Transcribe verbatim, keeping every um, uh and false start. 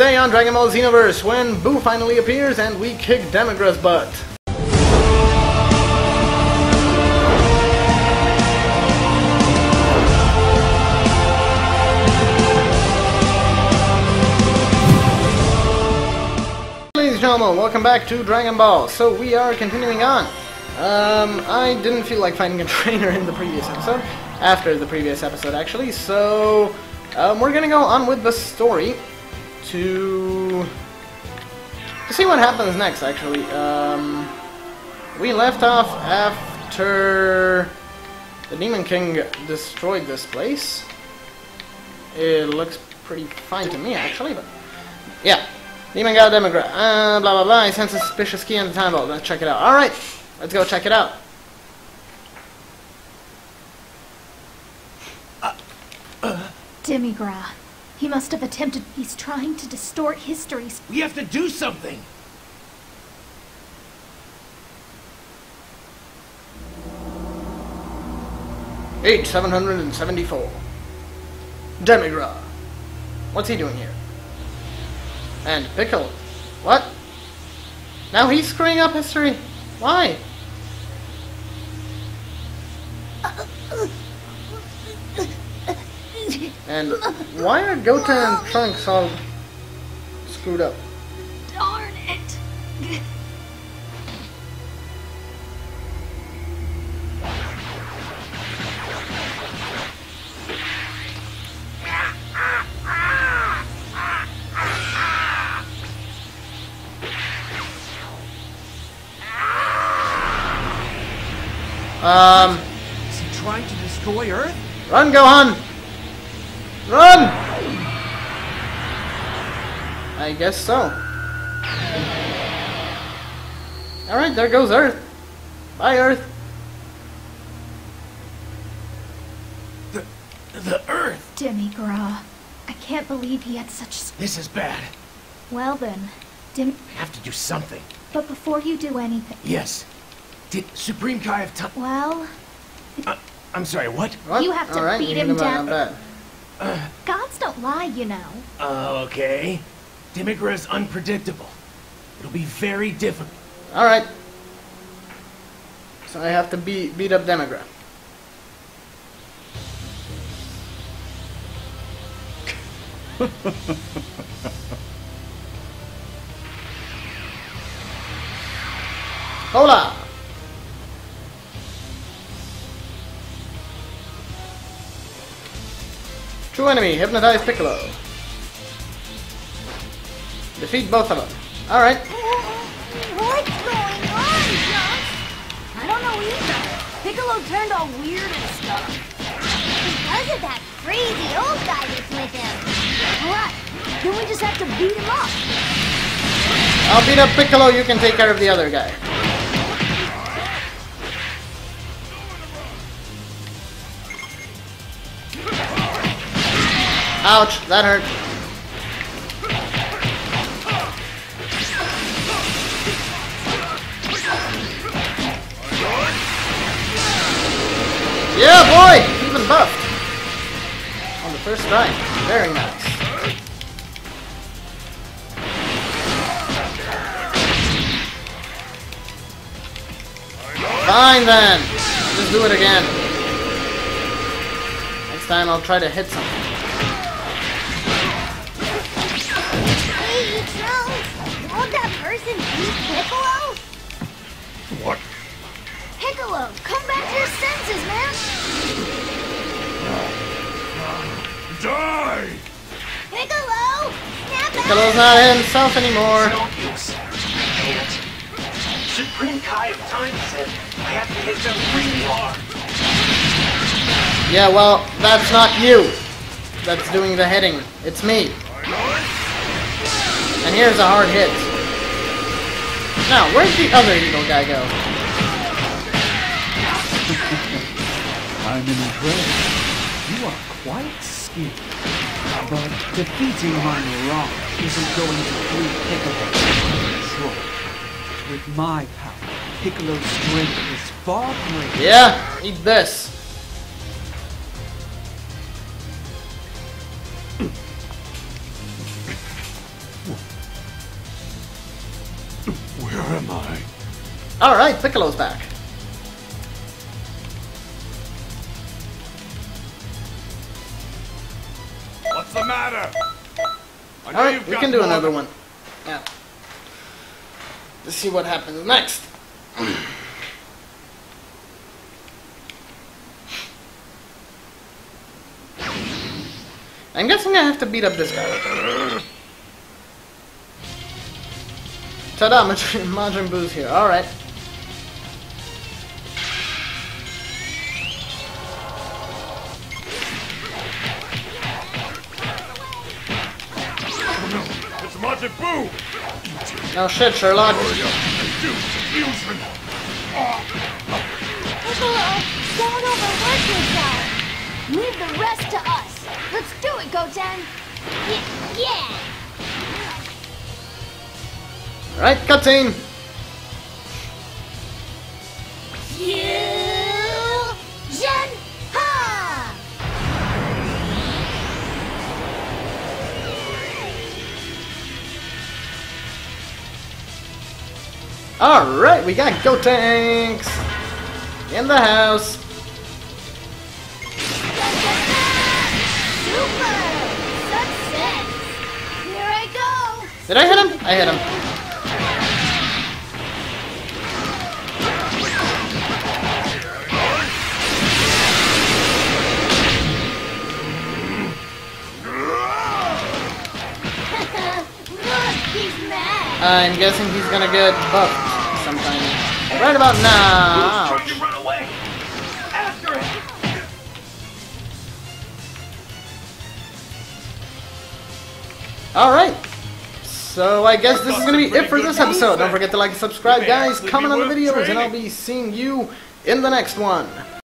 Today on Dragon Ball Xenoverse, when Boo finally appears and we kick Demigra's butt. Ladies and gentlemen, welcome back to Dragon Ball. So we are continuing on. Um, I didn't feel like finding a trainer in the previous episode, after the previous episode actually, so um, we're gonna go on with the story to, to see what happens next actually. Um, we left off after the Demon King destroyed this place. It looks pretty fine to me actually, but yeah. Demon got a Demigra, uh, blah blah blah, I sense a suspicious key on the time vault, let's check it out. Alright! Let's go check it out. Uh, uh. Demigra. He must have attempted... He's trying to distort histories. We have to do something! Age seven hundred seventy-four. Demigra. What's he doing here? And Piccolo. What? Now he's screwing up history? Why? And why are Goten and Trunks all screwed up? Darn it! Um, Is he trying to destroy Earth? Run, Gohan! Run! I guess so. Alright, there goes Earth. Bye, Earth. The, the Earth? Demigra. I can't believe he had such... This is bad. Well then, Dem... I have to do something. But before you do anything... Yes. Did Supreme Kai have time? Well... Uh, I'm sorry, what? what? You have to right, beat him down. Uh, uh, Gods don't lie, you know. Uh, okay. Demigra is unpredictable. It'll be very difficult. Alright. So I have to beat, beat up Demigra. Hola! True enemy, hypnotize Piccolo. Defeat both of them. Alright. What's going on, Trunks? I don't know either. Piccolo turned all weird and stuff. Because of that crazy old guy that's with him. Alright, then we just have to beat him up. I'll beat up Piccolo, you can take care of the other guy. Ouch, that hurt. Yeah, boy! He's been buffed. On the first strike. Very nice. Fine then. Just do it again. Next time I'll try to hit something. Person beat Piccolo? What? Piccolo, come back to your senses, man! Die! Piccolo! Snap Piccolo's out. Not himself anymore. Supreme Kai of Time said I have to hit them really hard. Yeah, well, that's not you. That's doing the hitting. It's me. And here's a hard hit. Now, where's the other evil guy go? I'm impressed. You are quite skilled. But defeating my wrath isn't going to free Piccolo from control. With my power, Piccolo's strength is far greater. Yeah, eat this. am I? Alright, Piccolo's back. What's the matter? Alright, we can do more. Another one. Yeah. Let's see what happens next. I'm guessing I have to beat up this guy. Ta-da, Majin Buu's here. Alright. It's Majin Buu! No shit, Sherlock. Don't overwork yourself. Leave the rest to us. Let's do it, Goten! Y yeah! Alright, cutscene! Fusion Ha! Alright, we got Gotenks! In the house! Did I hit him? I hit him. I'm guessing he's gonna get buffed sometime. Right about now. Alright. So I guess this is going to be it for this episode. Don't forget to like and subscribe, guys. Comment on the videos, and I'll be seeing you in the next one.